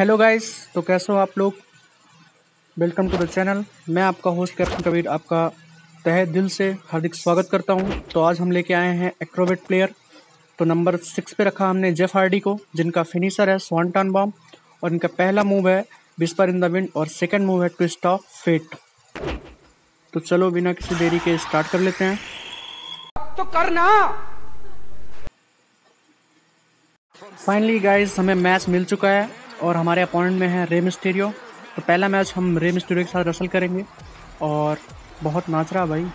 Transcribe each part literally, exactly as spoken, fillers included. Hello guys, तो कैसे हो आप लोग। Welcome to the channel. मैं आपका होस्ट कैप्टन कबीर आपका तहे दिल से हार्दिक स्वागत करता हूं। तो आज हम लेके आए हैं एक्रोबेट प्लेयर। तो नंबर सिक्स पे रखा हमने जेफ हार्डी को, जिनका फिनिशर है स्वांटन बॉम्ब और इनका पहला मूव है विस्पर इन द विंड और सेकेंड मूव है ट्विस्ट ऑफ फेट। तो चलो बिना किसी देरी के स्टार्ट कर लेते हैं। तो करना फाइनली गाइज हमें मैच मिल चुका है और हमारे अपोनेंट में है रे मिस्टीरियो। तो पहला मैच हम रे मिस्टीरियो के साथ रसल करेंगे। और बहुत नाच रहा भाई,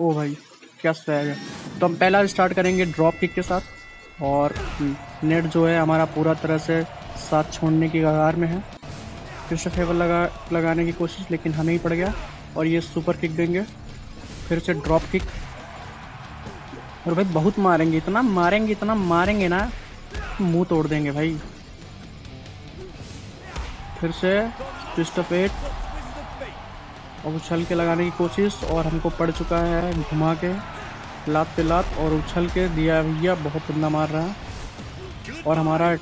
ओ भाई क्या स्वैग है। तो हम पहला स्टार्ट करेंगे ड्रॉप किक के साथ और नेट जो है हमारा पूरा तरह से साथ छोड़ने की कगार में है। फिर से फेवर लगा लगाने की कोशिश लेकिन हमें ही पड़ गया और ये सुपर किक देंगे। फिर से ड्रॉप किक और भाई बहुत मारेंगे, इतना मारेंगे इतना मारेंगे ना मुंह तोड़ देंगे भाई। फिर से ट्विस्ट ऑफ फेट और उछल के लगाने की कोशिश और हमको पड़ चुका है घुमा के लात पे लात और उछल के दिया भैया बहुत गंदा मार रहा है और हमारा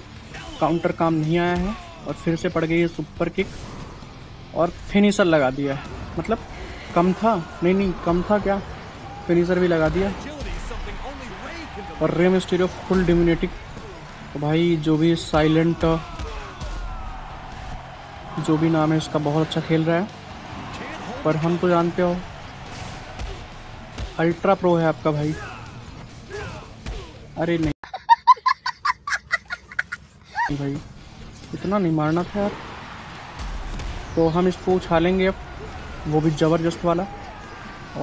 काउंटर काम नहीं आया है। और फिर से पड़ गई है सुपर किक और फिनिशर लगा दिया। मतलब कम था, नहीं नहीं कम था क्या, फिनिशर भी लगा दिया। और रे मिस्टीरियो फुल डोमिनेटिंग। तो भाई जो भी साइलेंट जो भी नाम है इसका बहुत अच्छा खेल रहा है, पर हम तो जानते हो अल्ट्रा प्रो है आपका भाई। अरे नहीं भाई इतना नहीं मारना था यार। तो हम इसको उछालेंगे अब, वो भी ज़बरदस्त वाला,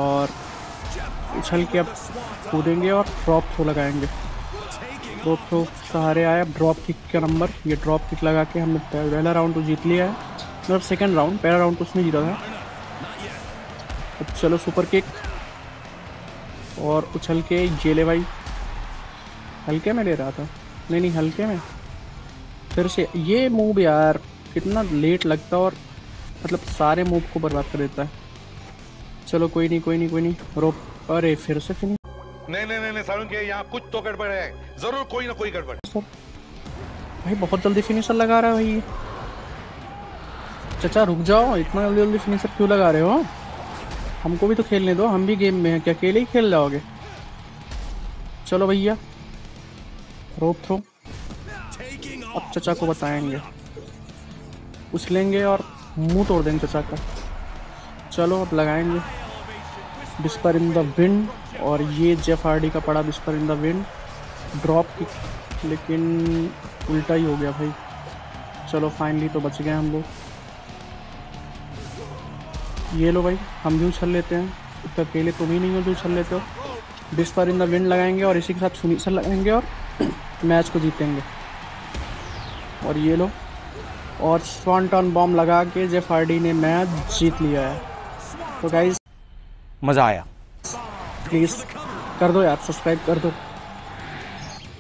और उछल के अब कूदेंगे और ड्रॉप थ्रो लगाएंगे। ड्रॉप थ्रो सहारे आया ड्रॉप किक का नंबर। ये ड्रॉप किक लगा के हमने पहला राउंड तो जीत लिया है, मतलब सेकंड राउंड, पहला राउंड तो उसने जीता था। अब चलो सुपर किक और उछल के ये ले भाई, हल्के में ले रहा था, नहीं नहीं हल्के में। फिर से ये मूव यार कितना लेट लगता और मतलब सारे मूव को बर्बाद कर देता है। चलो कोई नहीं कोई नहीं कोई नहीं रोप। अरे फिर से फिनिश, नहीं नहीं नहीं, नहीं सारुण के यहाँ कुछ तो गड़बड़ है, जरूर कोई ना कोई गड़बड़ है भाई। बहुत जल्दी फिनिशर लगा रहा है भाई। चचा रुक जाओ, इतना जल्दी जल्दी फिनिशर क्यों लगा रहे हो, हमको भी तो खेलने दो, हम भी गेम में हैं, क्या अकेले ही खेल जाओगे। चलो भैया रोप थ्रो, अब चचा को बताएंगे, उछलेंगे और मुँह तोड़ देंगे चचा का। चलो अब लगाएंगे विस्पर इन द विंड और ये जेफ हार्डी का पड़ा whisper in the wind drop kick, लेकिन उल्टा ही हो गया भाई। चलो फाइनली तो बच गए हम लोग। ये लो भाई, हम भी उछल लेते हैं, इतना अकेले तुम ही नहीं हो जो उछल लेते हो। विस्पर इन द विंड लगाएंगे और इसी के साथ फिनिशर लगाएंगे और मैच को जीतेंगे। और ये लो, और स्वांटन बॉम्ब लगा के जेफ हार्डी ने मैच जीत लिया है। तो गाइस मज़ा आया, प्लीज़ कर दो यार, सब्सक्राइब कर दो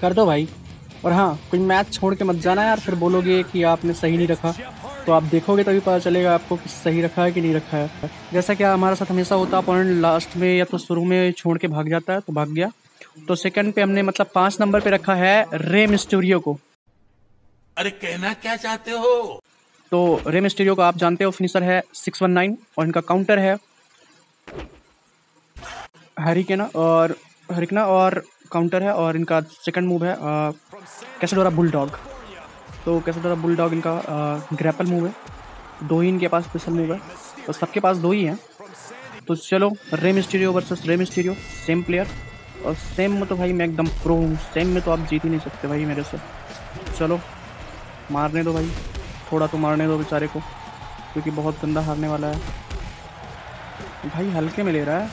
कर दो भाई। और हाँ, कोई मैच छोड़ के मत जाना यार, फिर बोलोगे कि आपने सही नहीं रखा। तो आप देखोगे तभी पता चलेगा आपको कि सही रखा है कि नहीं रखा है। जैसा कि हमारे साथ हमेशा होता, अपॉइंट लास्ट में या तो शुरू में छोड़ के भाग जाता है, तो भाग गया। तो सेकंड पे हमने मतलब पाँच नंबर पे रखा है रे मिस्टीरियो को। अरे कहना क्या चाहते हो। तो रे मिस्टीरियो को आप जानते हो, फिनिशर है सिक्स वन नाइन और इनका काउंटर है हरिकेना और हरिकना और काउंटर है। और इनका सेकंड मूव है कैसेडोरा बुलडॉग। तो कैसेडोरा बुलडॉग इनका आ, ग्रैपल मूव है। दो ही इनके पास स्पेशल मूव है और सबके पास दो ही हैं। तो चलो Rey Mysterio versus Rey Mysterio, same player. और सेम में तो भाई मैं एकदम प्रो हूँ, सेम में तो आप जीत ही नहीं सकते भाई मेरे से। चलो मारने दो भाई, थोड़ा तो मारने दो बेचारे को, क्योंकि बहुत गंदा हारने वाला है भाई। हल्के में ले रहा है,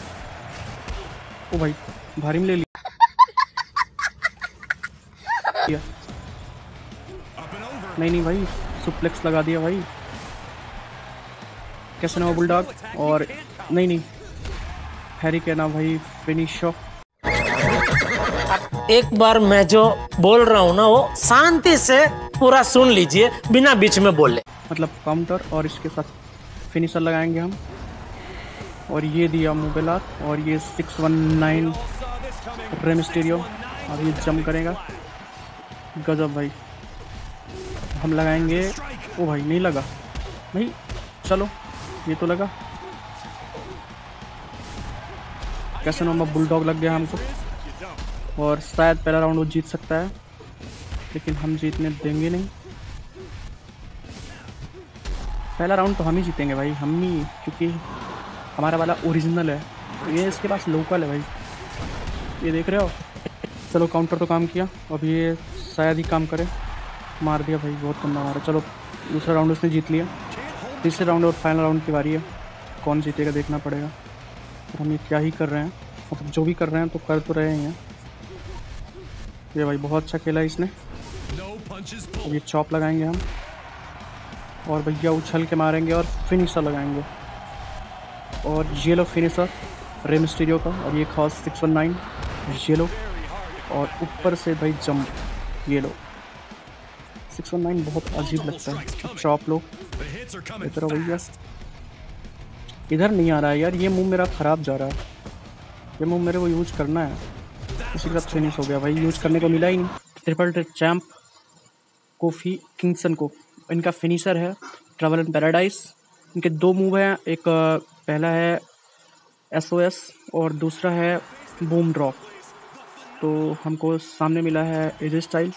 ओ भाई भारी में ले लिया, नहीं नहीं भाई सुप्लेक्स लगा दिया भाई कैसे ना बुलडॉग। और नहीं नहीं हैरी के ना भाई फिनिश। एक बार मैं जो बोल रहा हूँ ना वो शांति से पूरा सुन लीजिए बिना बीच में बोले। मतलब काउंटर और इसके साथ फिनिशर लगाएंगे हम। और ये दिया मोबाइला और ये six one nine Rey Mysterio अब ये जम करेगा, गजब भाई हम लगाएंगे। ओ भाई नहीं लगा, नहीं चलो ये तो लगा। कैसे नंबर बुलडॉग लग गया हमको, और शायद पहला राउंड वो जीत सकता है लेकिन हम जीतने देंगे नहीं। पहला राउंड तो हम ही जीतेंगे भाई, हम ही, क्योंकि हमारा वाला ओरिजिनल है, ये इसके पास लोकल है भाई। ये देख रहे हो, चलो काउंटर तो काम किया, अब ये शायद ही काम करे। मार दिया भाई, बहुत गंदा मारा। चलो दूसरा राउंड उसने जीत लिया। तीसरे राउंड और फाइनल राउंड की बारी है, कौन जीतेगा देखना पड़ेगा। और हम ये क्या ही कर रहे हैं, मतलब जो भी कर रहे हैं तो कर तो रहे हैं। ये भाई बहुत अच्छा खेला इसने। अब ये चॉप लगाएंगे हम, और भैया उछल के मारेंगे और फिनिशर लगाएंगे। और ये लो फिनिशर रे मिस्टीरियो का, और ये खास सिक्स वन नाइन ये लो, और ऊपर से भाई जंप ये लो। सिक्स वन नाइन बहुत अजीब लगता है। चॉप लो इधर भैया, इधर नहीं आ रहा है यार, ये मुंह मेरा ख़राब जा रहा है, ये मुंह मेरे को यूज करना है। इसी तरफ फिनिश हो गया भाई, यूज करने को मिला ही नहीं। ट्रिपल चैम्प कोफी किंगस्टन को, इनका फिनिशर है ट्रैवल इन पैराडाइज। इनके दो मूव हैं, एक पहला है एसओएस और दूसरा है बूम ड्रॉप। तो हमको सामने मिला है एजे स्टाइल,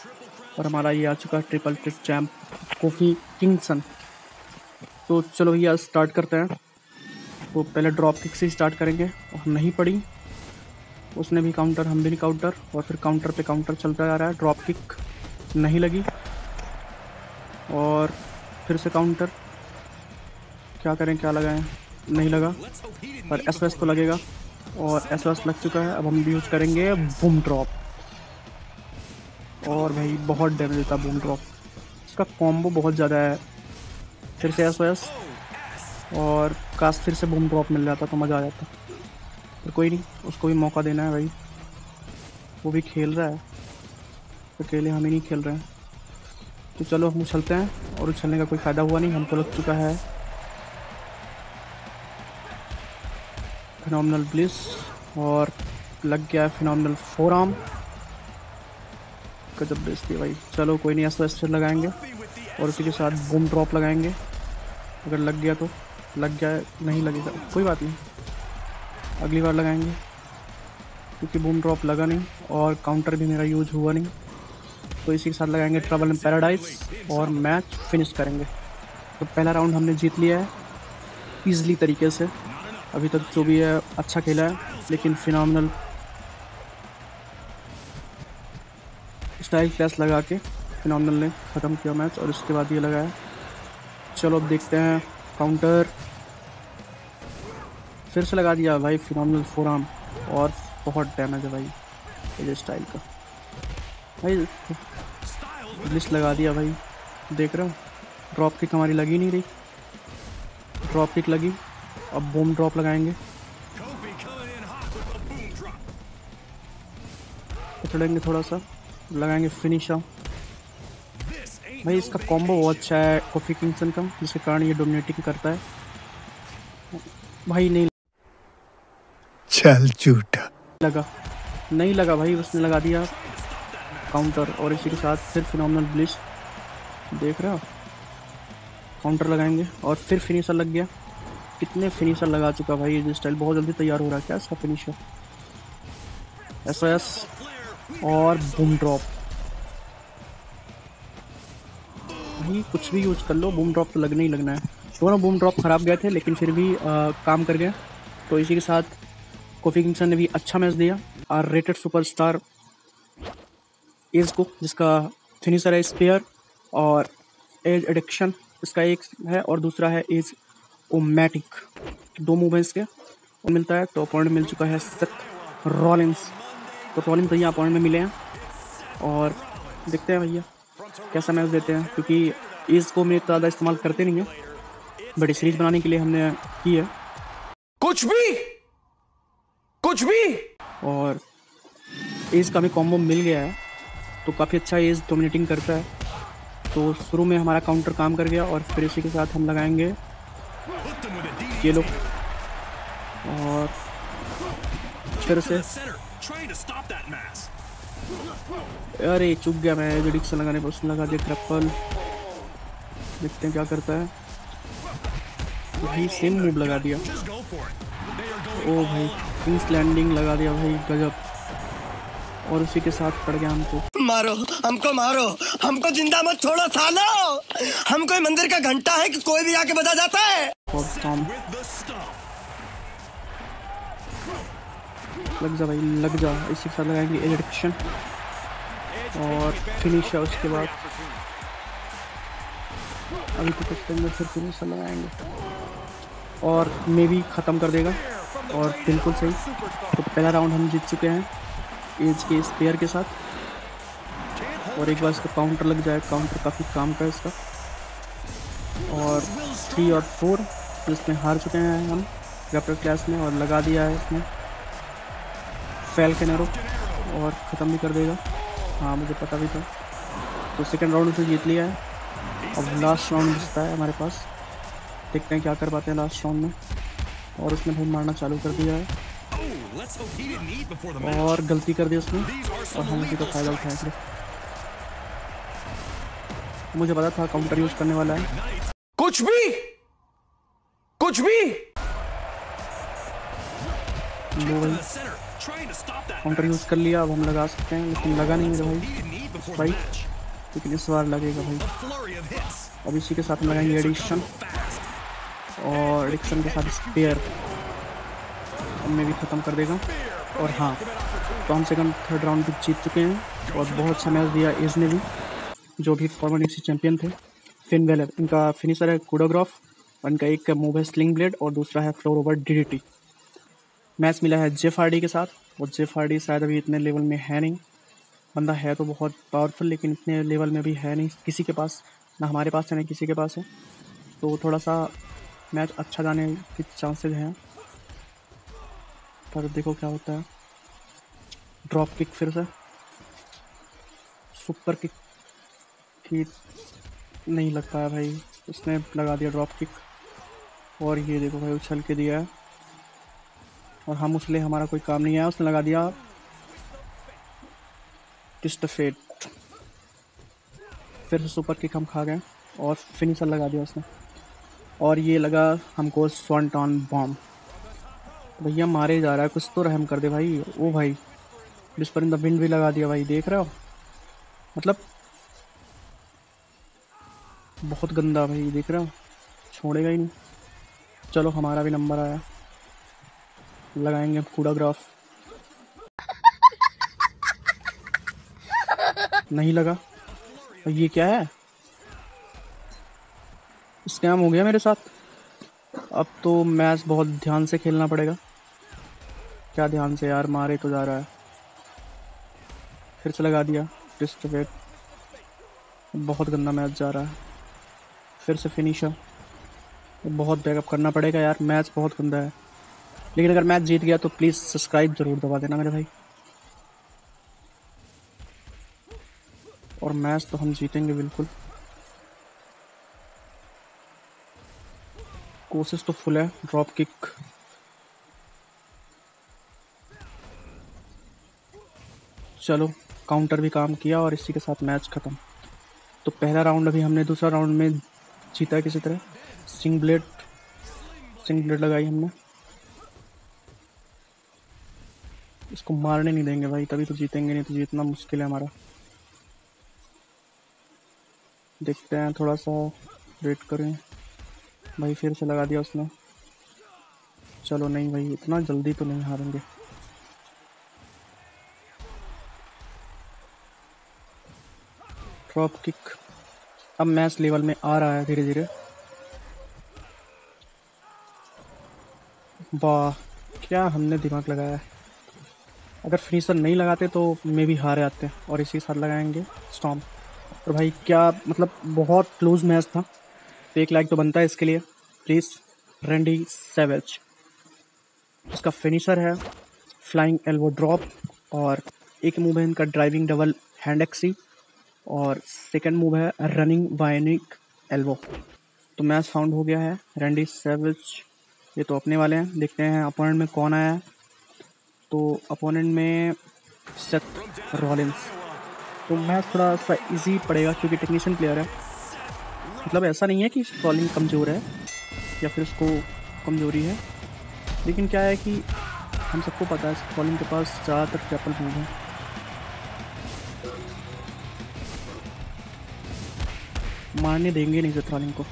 और हमारा ये आ चुका है triple trick champ Kofi Kingston. तो चलो भैया स्टार्ट करते हैं। तो पहले ड्रॉप किक से स्टार्ट करेंगे, और नहीं पड़ी, उसने भी काउंटर हम भी नहीं काउंटर, और फिर काउंटर पे काउंटर चलता जा रहा है। ड्रॉप किक नहीं लगी, और फिर से काउंटर, क्या करें क्या लगाएं, नहीं लगा। पर एस एस तो लगेगा, और एस एस लग चुका है। अब हम भी यूज़ करेंगे बूम ड्रॉप, और भाई बहुत डैमेज देता बूम ड्रॉप, इसका कॉम्बो बहुत ज़्यादा है। फिर से एस एस, और काश फिर से बूम ड्रॉप मिल जाता तो मज़ा आ जाता। पर कोई नहीं, उसको भी मौका देना है भाई, वो भी खेल रहा है, अकेले हम ही नहीं खेल रहे हैं। तो चलो हम उछलते हैं, और उछलने का कोई फ़ायदा हुआ नहीं, हमको लग चुका है फिनोमिनल ब्लिस, और लग गया है फिनोमिनल फोरआर्म। गजब बेइज्जती भाई, चलो कोई नहीं, ऐसा ऐसा लगाएंगे, और उसी के साथ बूम ड्रॉप लगाएंगे। अगर लग गया तो लग गया, नहीं लगेगा कोई बात नहीं, अगली बार लगाएंगे, क्योंकि बूम ड्रॉप लगा नहीं और काउंटर भी मेरा यूज हुआ नहीं। तो इसी के साथ लगाएंगे ट्रबल इन पैराडाइज, और मैच फिनिश करेंगे। तो पहला राउंड हमने जीत लिया है ईज़िली तरीके से। अभी तक जो भी है अच्छा खेला है, लेकिन फिनोमिनल स्टाइल क्लैश लगा के फिनोमिनल ने ख़त्म किया मैच, और उसके बाद ये लगाया। चलो अब देखते हैं काउंटर, फिर से लगा दिया भाई फिनोमिनल फोरआर्म, और बहुत डैमेज है भाई इस स्टाइल का। भाई ब्लिस लगा दिया भाई, देख रहे हो, ड्रॉप किक हमारी लगी नहीं रही। ड्रॉप किक लगी, अब बूम ड्रॉप लगाएंगे, पकड़ेंगे थोड़ा सा, लगाएंगे फिनिशर। भाई इसका कॉम्बो बहुत अच्छा है कोफी किंगस्टन का, जिसके कारण ये डोमिनेटिंग करता है। भाई नहीं चल झूठा लगा, नहीं लगा भाई, उसने लगा दिया काउंटर, और इसी के साथ फिर फिनोमिनल ब्लिस, देख रहे हो, काउंटर लगाएंगे, और फिर फिनिशर लग गया। कितने फिनिशर लगा चुका भाई ये स्टाइल, बहुत जल्दी तैयार हो रहा है क्या इसका फिनिशर। एस ओ एस और बूम ड्रॉप, भाई कुछ भी यूज कर लो, बूम ड्रॉप तो लगना ही लगना है। दोनों बूम ड्रॉप खराब गए थे, लेकिन फिर भी आ, काम कर गए। तो इसी के साथ कोफी किंगस्टन ने भी अच्छा मैच दिया। आर रेटेड सुपरस्टार एज को, जिसका फिनिशर है स्पेयर, और एज एडिक्शन इसका एक है, और दूसरा है एज ओमैटिक। दो मूवमेंट्स के और मिलता है। तो अपॉइंट मिल चुका है सेथ रॉलिंस, तो रॉलिंस भैया अपॉइंट में मिले हैं, और देखते हैं भैया कैसा मैच देते हैं, क्योंकि एज को में ज़्यादा इस्तेमाल करते नहीं हैं, बड़ी सीरीज बनाने के लिए हमने की है। कुछ भी कुछ भी और एज का भी कॉम्बो मिल गया है, तो काफ़ी अच्छा एज डोमिनेटिंग करता है। तो शुरू में हमारा काउंटर काम कर गया, और फिर इसी के साथ हम लगाएंगे ये लोग, और फिर से अरे चुप गया मैं एज एडिक्शन लगाने पर, उसने लगा दिया ट्रिपल। देखते हैं क्या करता है। भाई सेम मूव लगा दिया, ओ भाई किंग्स लैंडिंग लगा दिया भाई गजब, और उसी के साथ पड़ गया हमको। मारो हमको, मारो हमको, जिंदा मत छोड़ो सालो, हमको मंदिर का घंटा है कि कोई भी आके बजा जाता है। लग जा भाई लग जा, इसके साथ लगाएंगे एडिक्शन और फिनिश है। उसके बाद अभी तो कुछ टाइम में फिर फिनिश लगाएंगे और मे भी ख़त्म कर देगा। और बिल्कुल सही, तो पहला राउंड हम जीत चुके हैं एज के स्पेयर के साथ। और एक बार इसका काउंटर लग जाए, काउंटर काफ़ी काम का है इसका। और थ्री और फोर इसमें हार चुके हैं हम ग्रैपलर क्लास में, और लगा दिया है इसमें फेल कैनरो और ख़त्म भी कर देगा। हाँ मुझे पता भी था। तो सेकंड राउंड उसने जीत लिया है, अब लास्ट राउंड बचता है हमारे पास, देखते हैं क्या कर पाते हैं लास्ट राउंड में। और उसने भाई मारना चालू कर दिया है और गलती कर दी उसने, और हम उसी का फायदा उठाया फिर। मुझे पता था काउंटर यूज़ करने वाला है। कुछ भी कुछ भी काउंटर यूज कर लिया, अब हम लगा सकते हैं, लेकिन लगा नहीं मेरे भाई भाई लेकिन इस बार लगेगा भाई। अब इसी के साथ लगाएंगे एडिक्शन और एडिक्शन के साथ स्पेयर, हमें भी ख़त्म कर देगा। और हाँ, तो हम सेकंड थर्ड राउंड भी जीत चुके हैं, और बहुत समय दिया एज ने भी, जो भी फॉर्मर यूसी चैम्पियन थे। फिन बैलर इनका फिनिशर है कोडोग्राफ, इनका एक मूव है स्लिंग ब्लेड और दूसरा है floor over D D T. Match मिला है जेफ हार्डी के साथ, और जेफ हार्डी शायद अभी इतने लेवल में है नहीं, बंदा है तो बहुत पावरफुल लेकिन इतने लेवल में भी है नहीं किसी के पास, ना हमारे पास है ना किसी के पास है। तो थोड़ा सा मैच अच्छा जाने के चांसेस हैं, पर देखो क्या होता है। ड्रॉप किक फिर से, सुपर किक की नहीं लगता है भाई, उसने लगा दिया ड्रॉप किक। और ये देखो भाई उछल के दिया है, और हम उसलिए हमारा कोई काम नहीं आया। उसने लगा दिया ट्विस्ट ऑफ फेट, फिर से सुपर किक हम खा गए, और फिनिशर लगा दिया उसने। और ये लगा हमको स्वॉन्टन बॉम्ब, भैया मारे जा रहा है, कुछ तो रहम कर दे भाई। ओ भाई विस्पर इन द विंड भी लगा दिया भाई, देख रहे हो, मतलब बहुत गंदा भाई, देख रहे हो, छोड़ेगा ही नहीं। चलो हमारा भी नंबर आया, लगाएंगे कोडोग्राफ। नहीं लगा, और ये क्या है, स्कैम हो गया मेरे साथ। अब तो मैच बहुत ध्यान से खेलना पड़ेगा। क्या ध्यान से यार, मारे तो जा रहा है। फिर से लगा दिया ट्विस्ट ऑफ फेट, बहुत गंदा मैच जा रहा है। फिर से फिनिशर, बहुत बैकअप करना पड़ेगा यार, मैच बहुत गंदा है। लेकिन अगर मैच जीत गया तो प्लीज़ सब्सक्राइब जरूर दबा देना मेरे भाई। और मैच तो हम जीतेंगे बिल्कुल, कोशिश तो फुल है। ड्रॉप किक, चलो काउंटर भी काम किया, और इसी के साथ मैच ख़त्म। तो पहला राउंड अभी हमने, दूसरा राउंड में जीता किसी तरह। स्लिंग ब्लेड स्लिंग ब्लेड लगाई हमने, इसको मारने नहीं देंगे भाई, तभी तो जीतेंगे, नहीं तो जीतना मुश्किल है हमारा। देखते हैं, थोड़ा सा वेट करें भाई। फिर से लगा दिया उसने, चलो नहीं भाई इतना जल्दी तो नहीं हारेंगे। ड्रॉप किक, अब मैच लेवल में आ रहा है धीरे धीरे। वाह क्या हमने दिमाग लगाया है, अगर फिनिशर नहीं लगाते तो मे भी हारे आते। और इसी के साथ लगाएंगे स्टॉम्प। और भाई क्या मतलब, बहुत क्लोज मैच था, तो एक लाइक तो बनता है इसके लिए प्लीज़। रैंडी सैवेज, उसका फिनिशर है फ्लाइंग एल्बो ड्रॉप, और एक मूव है इनका ड्राइविंग डबल हैंड एक्सी, और सेकंड मूव है रनिंग बायोनिक एल्बो। तो मैच फाउंड हो गया है। रैंडी सैवेज ये तो अपने वाले हैं, देखते हैं अपोनेंट में कौन आया है। तो अपोनेंट में सेथ रॉलिन्स, तो मैच थोड़ा सा इजी पड़ेगा क्योंकि टेक्नीशियन प्लेयर है। मतलब ऐसा नहीं है कि इसकी कॉलिंग कमज़ोर है या फिर उसको कमज़ोरी है, लेकिन क्या है कि हम सबको पता है इसकी कॉलिंग के पास ज़्यादातर ट्रिपल मूव है। मारने देंगे नहीं सेथ रॉलिंस को।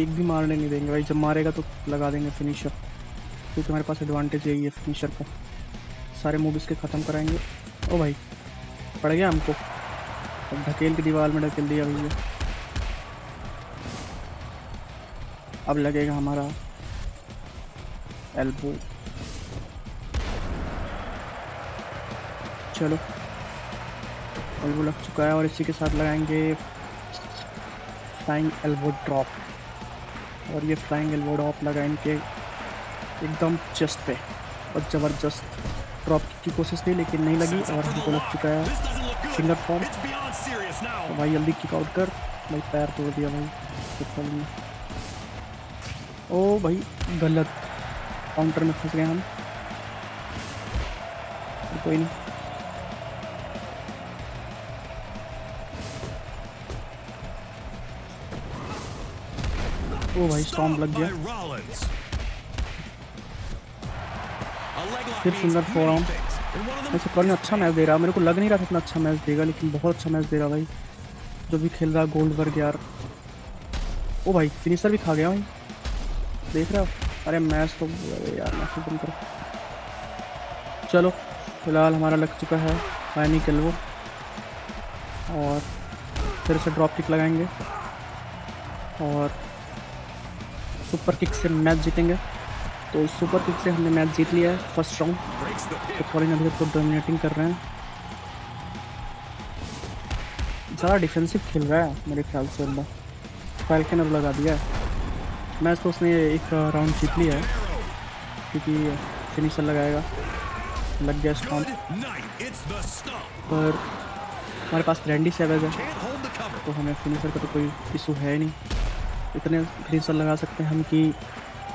एक भी मारने नहीं देंगे भाई, जब मारेगा तो लगा देंगे फिनिशर, क्योंकि हमारे पास एडवांटेज यही है फिनिशर का। सारे मूव इसके ख़त्म कराएंगे। ओ भाई पड़ गया हमको, तो ढकेल की दीवार में ढकेल दिया भैया। अब लगेगा हमारा एल्बो। चलो एल्बो लग चुका है और इसी के साथ लगाएंगे फ्लाइंग एल्बो ड्रॉप, और ये फ्लाइंग एल्बो ड्रॉप लगाएंगे एकदम चेस्ट पे और ज़बरदस्त ड्रॉप की कोशिश थी लेकिन नहीं लगी और हमको लग चुका है फिंगर फॉर्म। तो भाई जल्दी किक आउट कर, भाई पैर तोड़ दिया भाई। ओ भाई गलत काउंटर में फंस गए हम, तो कोई नहीं। ओ भाई स्टॉम्प लग गया, फिर फिंगर फोरआर्म। वैसे कॉलिंग अच्छा मैच दे रहा है, मेरे को लग नहीं रहा था इतना अच्छा मैच देगा, लेकिन बहुत अच्छा मैच दे रहा भाई जो भी खेल रहा है गोल्डबर्ग यार। ओ भाई फिनिशर भी खा गया भाई, देख रहे हो। अरे मैच तो यार मैच बंद करो। चलो फिलहाल हमारा लग चुका है पानी केल्वो और फिर से ड्रॉप किक लगाएंगे और सुपर किक से मैच जीतेंगे। तो सुपर किक से हमने मैच जीत लिया है फर्स्ट राउंड। तो फॉरन अभी तक तो डोमिनेटिंग कर रहे हैं, ज़्यादा डिफेंसिव खेल रहा है मेरे ख्याल से। अंदर फाल्कन अब लगा दिया है मैच, तो उसने एक राउंड जीत लिया है क्योंकि फिनिशर लगाएगा। लग गया स्टॉम्प, पर हमारे पास रैंडी सैवेज है तो हमें फिनिशर का तो कोई इशू है नहीं। इतने फिनिशर लगा सकते हैं हम कि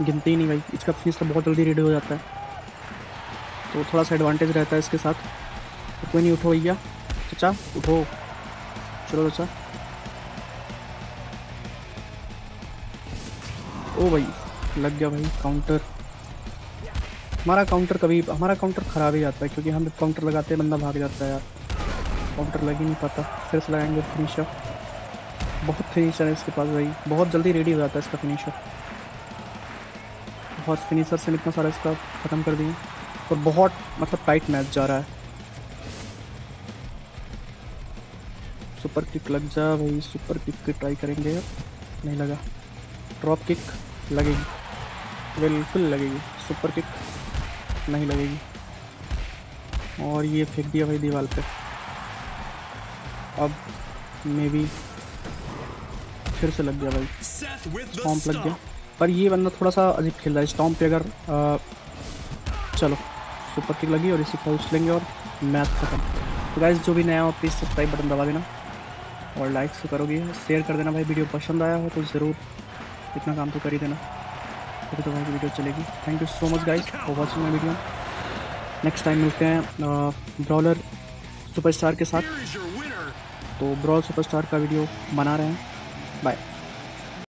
गिनती ही नहीं भाई। इसका फिनिशर बहुत जल्दी रेडी हो जाता है तो थोड़ा सा एडवांटेज रहता है इसके साथ। तो कोई नहीं, उठो भैया, चचा उठो, चलो चचा। ओ भाई लग गया भाई काउंटर। हमारा काउंटर कभी हमारा काउंटर ख़राब ही जाता है क्योंकि हम जब काउंटर लगाते हैं बंदा भाग जाता है यार, काउंटर लग ही नहीं पाता। फिर से लगाएंगे फिनिशर, बहुत फिनिशर है इसके पास भाई, बहुत जल्दी रेडी हो जाता है इसका फिनिशर। बहुत फिनिशर से इतना सारा इसका ख़त्म कर दिए और बहुत मतलब टाइट मैच जा रहा है। सुपर किक लग जा भाई, सुपर किक ट्राई करेंगे, नहीं लगा। ड्रॉप किक लगेगी, बिल्कुल लगेगी। सुपर किक नहीं लगेगी और ये फेंक दिया भाई दीवार पे। अब मे बी फिर से लग गया भाई, स्टॉम्प लग गया, पर ये बंदा थोड़ा सा अजीब खेल रहा है स्टॉम्प पे। अगर आ, चलो सुपर किक लगी और इसी को उछलेंगे और मैच खत्म। तो गाइस जो भी नया हो प्लीज़ सब्सक्राइब बटन दबा देना और लाइक से करोगे, शेयर कर देना भाई। वीडियो पसंद आया हो तो ज़रूर इतना काम तो कर ही देना, फिर तो भाई वीडियो चलेगी। Thank you so much guys for watching my video. Next time मिलते हैं ब्रॉलर सुपरस्टार के साथ, तो ब्रॉल सुपरस्टार का वीडियो बना रहे हैं। बाय।